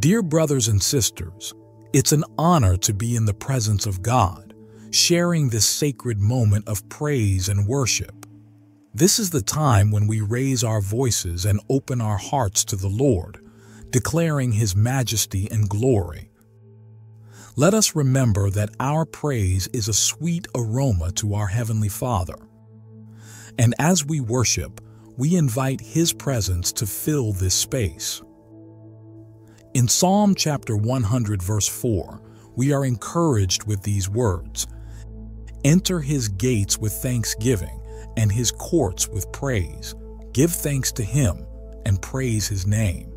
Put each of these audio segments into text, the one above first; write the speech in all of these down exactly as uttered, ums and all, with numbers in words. Dear brothers and sisters, it's an honor to be in the presence of God, sharing this sacred moment of praise and worship. This is the time when we raise our voices and open our hearts to the Lord, declaring His majesty and glory. Let us remember that our praise is a sweet aroma to our Heavenly Father. And as we worship, we invite His presence to fill this space. In Psalm chapter one hundred, verse four, we are encouraged with these words, "Enter His gates with thanksgiving and His courts with praise. Give thanks to Him and praise His name."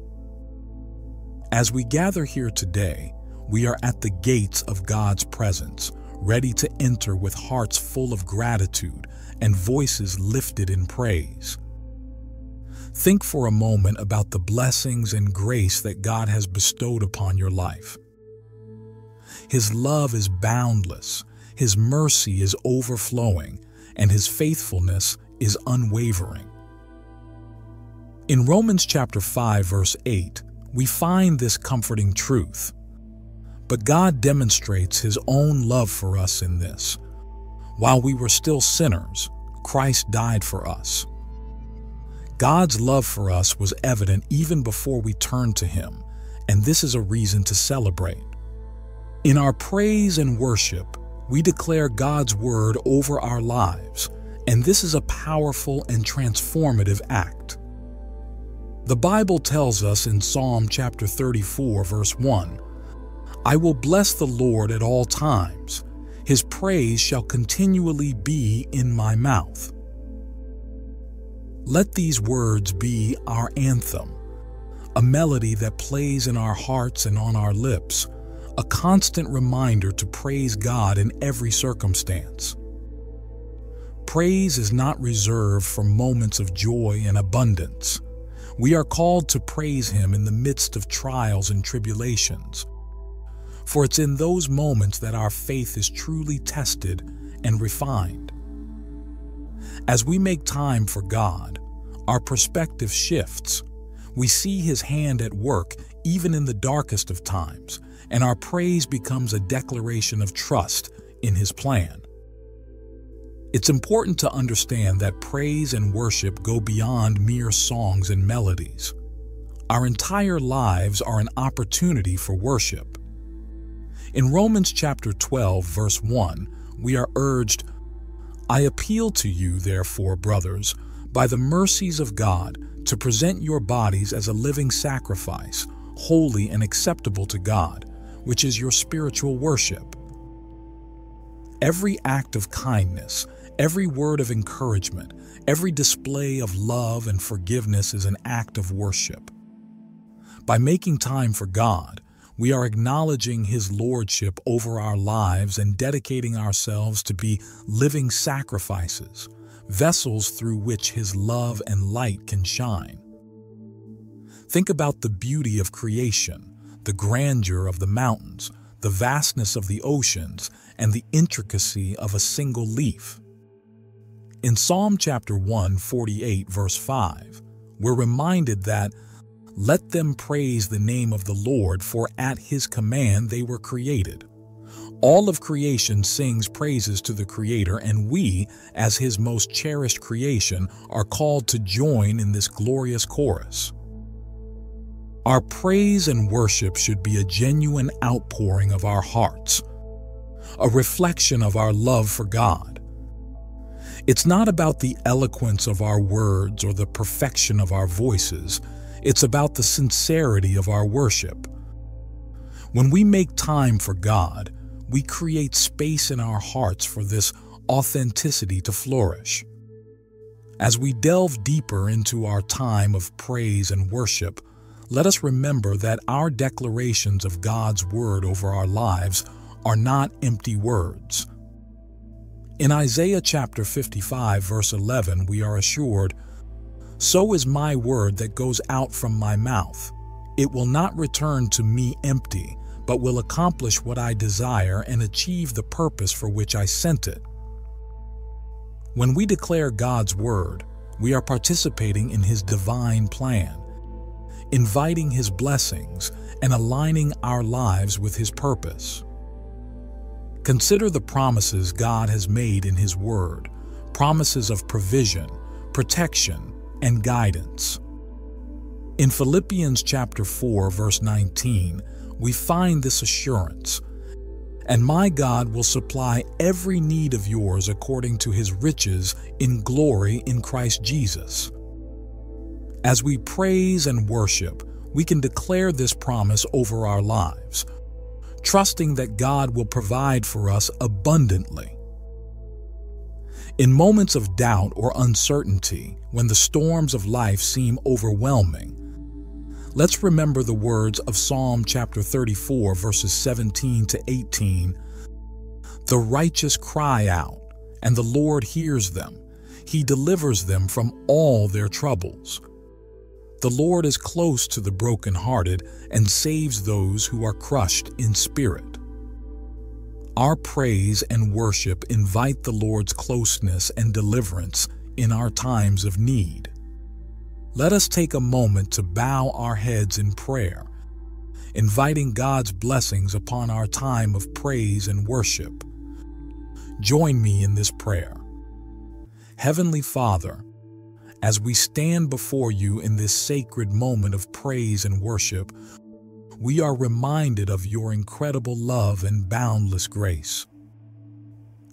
As we gather here today, we are at the gates of God's presence, ready to enter with hearts full of gratitude and voices lifted in praise. Think for a moment about the blessings and grace that God has bestowed upon your life. His love is boundless, His mercy is overflowing, and His faithfulness is unwavering. In Romans chapter five, verse eight, we find this comforting truth. But God demonstrates His own love for us in this: while we were still sinners, Christ died for us. God's love for us was evident even before we turned to Him, and this is a reason to celebrate. In our praise and worship, we declare God's word over our lives, and this is a powerful and transformative act. The Bible tells us in Psalm chapter thirty-four, verse one, "I will bless the Lord at all times. His praise shall continually be in my mouth." Let these words be our anthem, a melody that plays in our hearts and on our lips, a constant reminder to praise God in every circumstance. Praise is not reserved for moments of joy and abundance. We are called to praise Him in the midst of trials and tribulations, for it's in those moments that our faith is truly tested and refined. As we make time for God, our perspective shifts. We see His hand at work even in the darkest of times, and our praise becomes a declaration of trust in His plan. It's important to understand that praise and worship go beyond mere songs and melodies. Our entire lives are an opportunity for worship. In Romans chapter twelve, verse one, we are urged, "I appeal to you, therefore, brothers, by the mercies of God, to present your bodies as a living sacrifice, holy and acceptable to God, which is your spiritual worship." Every act of kindness, every word of encouragement, every display of love and forgiveness is an act of worship. By making time for God, we are acknowledging His lordship over our lives and dedicating ourselves to be living sacrifices, vessels through which His love and light can shine. Think about the beauty of creation, the grandeur of the mountains, the vastness of the oceans, and the intricacy of a single leaf. In Psalm chapter one forty-eight, verse five, we're reminded that "Let them praise the name of the Lord, for at His command they were created." All of creation sings praises to the Creator, and we, as His most cherished creation, are called to join in this glorious chorus. Our praise and worship should be a genuine outpouring of our hearts, a reflection of our love for God. It's not about the eloquence of our words or the perfection of our voices. It's about the sincerity of our worship. When we make time for God, we create space in our hearts for this authenticity to flourish. As we delve deeper into our time of praise and worship, let us remember that our declarations of God's word over our lives are not empty words. In Isaiah chapter fifty-five, verse eleven, we are assured, "So is my word that goes out from my mouth. It will not return to me empty, but will accomplish what I desire and achieve the purpose for which I sent it." When we declare God's word, we are participating in His divine plan. inviting His blessings, and aligning our lives with His purpose. Consider the promises God has made in His Word, promises of provision, protection, and guidance. In Philippians chapter four, verse nineteen, we find this assurance, "And my God will supply every need of yours according to His riches in glory in Christ Jesus." As we praise and worship, we can declare this promise over our lives, trusting that God will provide for us abundantly. In moments of doubt or uncertainty, when the storms of life seem overwhelming, let's remember the words of Psalm chapter thirty-four, verses seventeen to eighteen. "The righteous cry out, and the Lord hears them. He delivers them from all their troubles." The Lord is close to the brokenhearted and saves those who are crushed in spirit. Our praise and worship invite the Lord's closeness and deliverance in our times of need. Let us take a moment to bow our heads in prayer, inviting God's blessings upon our time of praise and worship. Join me in this prayer. Heavenly Father, as we stand before you in this sacred moment of praise and worship, we are reminded of your incredible love and boundless grace.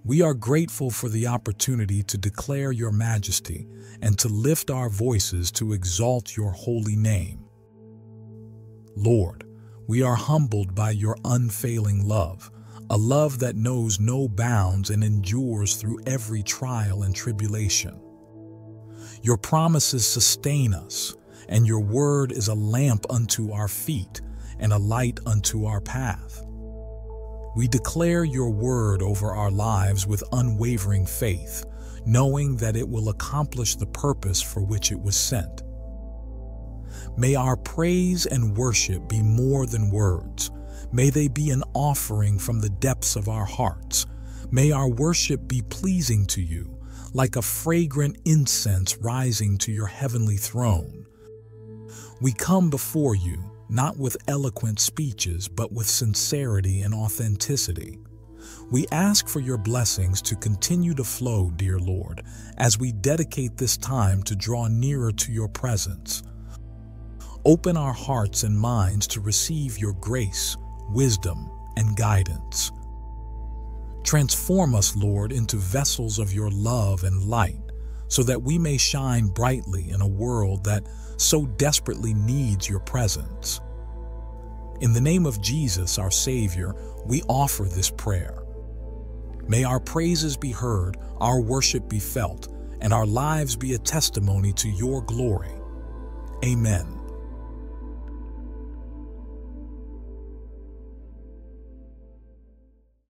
We are grateful for the opportunity to declare your majesty and to lift our voices to exalt your holy name. Lord, we are humbled by your unfailing love, a love that knows no bounds and endures through every trial and tribulation. Your promises sustain us, and your word is a lamp unto our feet and a light unto our path. We declare your word over our lives with unwavering faith, knowing that it will accomplish the purpose for which it was sent. May our praise and worship be more than words. May they be an offering from the depths of our hearts. May our worship be pleasing to you, like a fragrant incense rising to your heavenly throne. We come before you, not with eloquent speeches, but with sincerity and authenticity. We ask for your blessings to continue to flow, dear Lord, as we dedicate this time to draw nearer to your presence. Open our hearts and minds to receive your grace, wisdom, and guidance. Transform us, Lord, into vessels of your love and light, so that we may shine brightly in a world that so desperately needs your presence. In the name of Jesus, our Savior, we offer this prayer. May our praises be heard, our worship be felt, and our lives be a testimony to your glory. Amen.